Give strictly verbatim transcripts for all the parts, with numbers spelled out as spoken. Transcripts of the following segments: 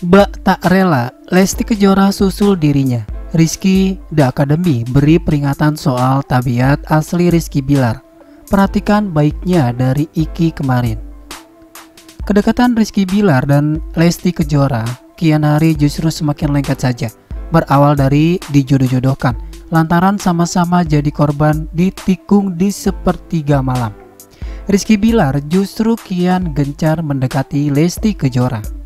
Bak tak rela, Lesti Kejora susul dirinya. Rizki Dakademi beri peringatan soal tabiat asli Rizky Billar. Perhatikan baiknya dari Iki kemarin. Kedekatan Rizky Billar dan Lesti Kejora kian hari justru semakin lengket saja. Berawal dari dijodoh-jodohkan, lantaran sama-sama jadi korban ditikung di sepertiga malam. Rizky Billar justru kian gencar mendekati Lesti Kejora.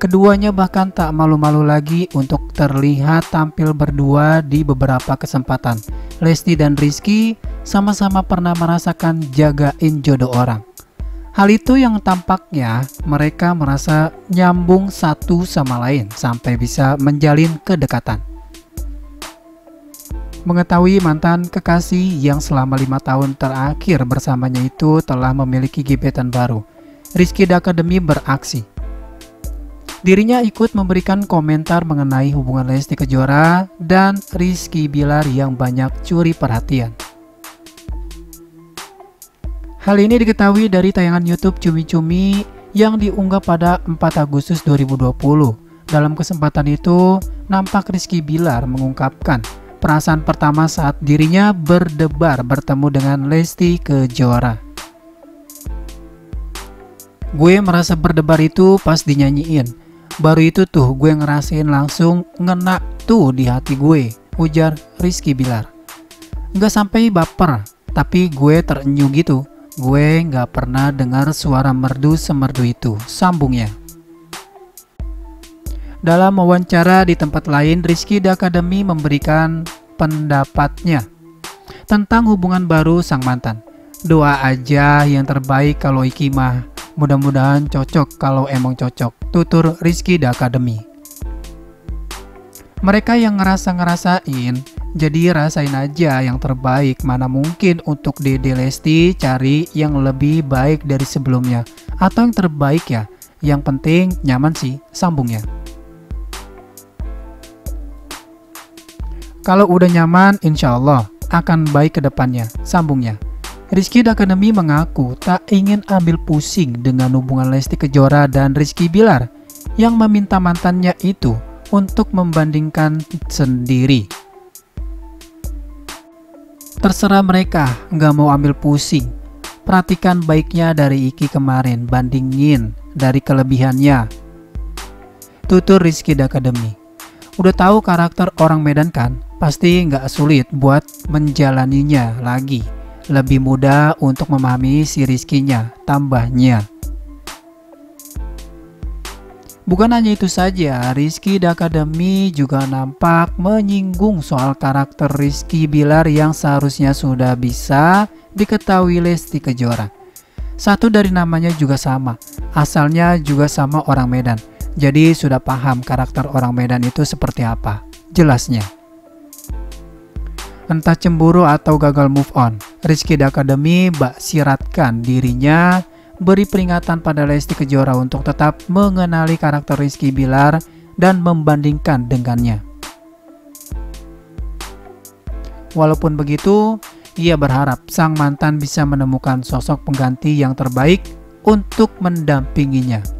Keduanya bahkan tak malu-malu lagi untuk terlihat tampil berdua di beberapa kesempatan. Lesti dan Rizki sama-sama pernah merasakan jagain jodoh orang. Hal itu yang tampaknya mereka merasa nyambung satu sama lain sampai bisa menjalin kedekatan. Mengetahui mantan kekasih yang selama lima tahun terakhir bersamanya itu telah memiliki gebetan baru, Rizki Dakademi beraksi. Dirinya ikut memberikan komentar mengenai hubungan Lesti Kejora dan Rizky Billar yang banyak curi perhatian. Hal ini diketahui dari tayangan YouTube Cumi-cumi yang diunggah pada empat Agustus dua ribu dua puluh. Dalam kesempatan itu, nampak Rizky Billar mengungkapkan perasaan pertama saat dirinya berdebar bertemu dengan Lesti Kejora. "Gue merasa berdebar itu pas dinyanyiin. Baru itu tuh gue ngerasain langsung ngena tuh di hati gue," ujar Rizky Billar. "Nggak sampai baper, tapi gue terenyuh gitu. Gue nggak pernah dengar suara merdu semerdu itu," sambungnya. Dalam wawancara di tempat lain, Rizki Dakademi memberikan pendapatnya tentang hubungan baru sang mantan. "Doa aja yang terbaik kalau Iki mah. Mudah-mudahan cocok kalau emang cocok," tutur Rizki Dakademi. "Mereka yang ngerasa-ngerasain, jadi rasain aja yang terbaik. Mana mungkin untuk Dede Lesti cari yang lebih baik dari sebelumnya, atau yang terbaik ya, yang penting nyaman sih," sambungnya. "Kalau udah nyaman, insya Allah akan baik ke depannya," sambungnya. Rizki Dakademi mengaku tak ingin ambil pusing dengan hubungan Lesti Kejora dan Rizki Billar yang meminta mantannya itu untuk membandingkan sendiri. "Terserah mereka, nggak mau ambil pusing. Perhatikan baiknya dari Iki kemarin, bandingin dari kelebihannya," tutur Rizki Dakademi. Udah tahu karakter orang Medan kan, pasti nggak sulit buat menjalaninya lagi. Lebih mudah untuk memahami si Rizkinya, tambahnya. Bukan hanya itu saja, Rizki Dakademi juga nampak menyinggung soal karakter Rizki Billar yang seharusnya sudah bisa diketahui Lesti Kejora. "Satu dari namanya juga sama, asalnya juga sama orang Medan. Jadi sudah paham karakter orang Medan itu seperti apa," jelasnya. Entah cemburu atau gagal move on, Rizki Dakademi bak siratkan dirinya beri peringatan pada Lesti Kejora untuk tetap mengenali karakter Rizki Billar dan membandingkan dengannya. Walaupun begitu, ia berharap sang mantan bisa menemukan sosok pengganti yang terbaik untuk mendampinginya.